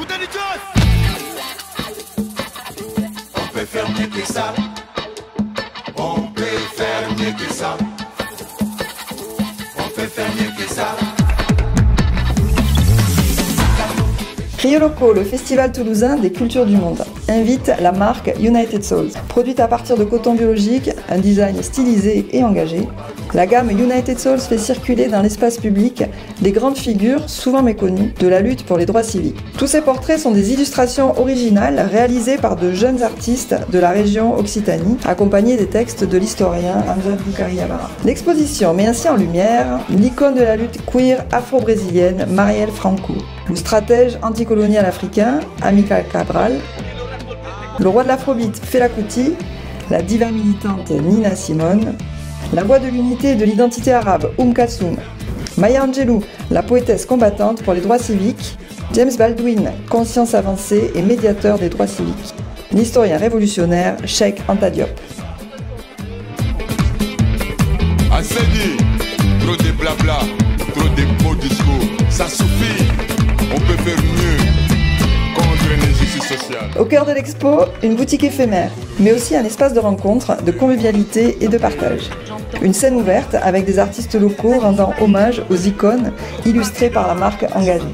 On peut faire mieux que ça. On peut faire mieux que ça. On peut faire mieux que ça. Rio Loco, le festival toulousain des cultures du monde, invite la marque United Souls. Produite à partir de coton biologique, un design stylisé et engagé, la gamme United Souls fait circuler dans l'espace public des grandes figures, souvent méconnues, de la lutte pour les droits civiques. Tous ces portraits sont des illustrations originales réalisées par de jeunes artistes de la région Occitanie, accompagnés des textes de l'historien André Boukari-Abara. L'exposition met ainsi en lumière l'icône de la lutte queer afro-brésilienne Marielle Franco, le stratège anticolonial africain Amilcar Cabral, le roi de l'afrobeat Fela Kuti, la diva militante Nina Simone, la voix de l'unité et de l'identité arabe Kassoum, Maya Angelou, la poétesse combattante pour les droits civiques, James Baldwin, conscience avancée et médiateur des droits civiques, l'historien révolutionnaire Cheikh Anta Diop. Assez dit, trop de blabla, trop de beaux discours, ça suffit, on peut faire mieux. Au cœur de l'expo, une boutique éphémère, mais aussi un espace de rencontre, de convivialité et de partage. Une scène ouverte avec des artistes locaux rendant hommage aux icônes illustrées par la marque engagée.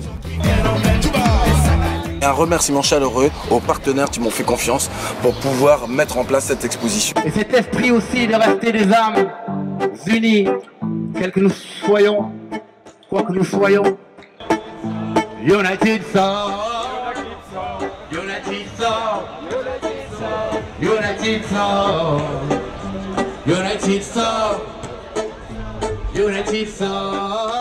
Un remerciement chaleureux aux partenaires qui m'ont fait confiance pour pouvoir mettre en place cette exposition. Et cet esprit aussi de rester des âmes unies, quels que nous soyons, quoi que nous soyons, United Souls. United Souls, United Souls, United Souls.